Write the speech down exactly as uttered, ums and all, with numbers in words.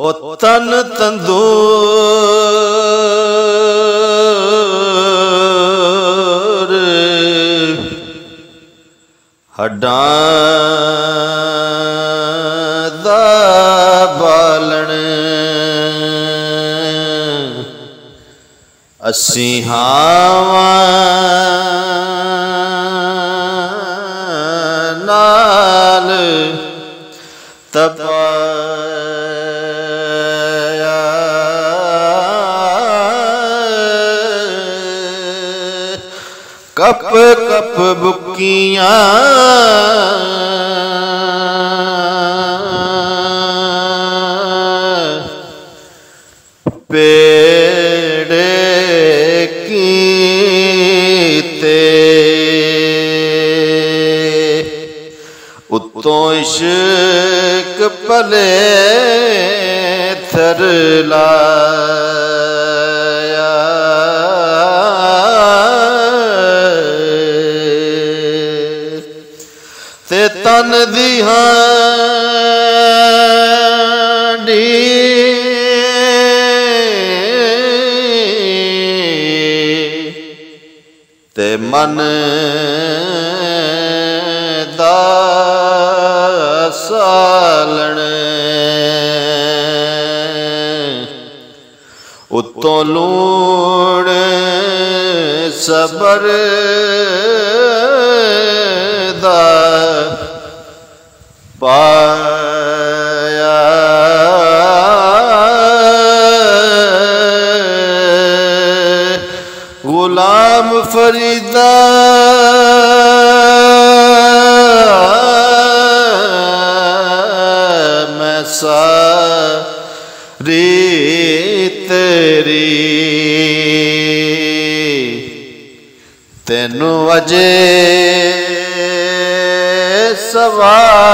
او تن تندور ہڈاں دا بالن اسیں ہاواں نال تپا کپ کپ بکیاں پیڑے کیتے اتوں عشق پلے تھر لایا تے تن دی ہانڈی تے من دا سالن اتوں لوڑ صبر پایا غلام فریدہ میں ساری تیری تینوں اجے سوا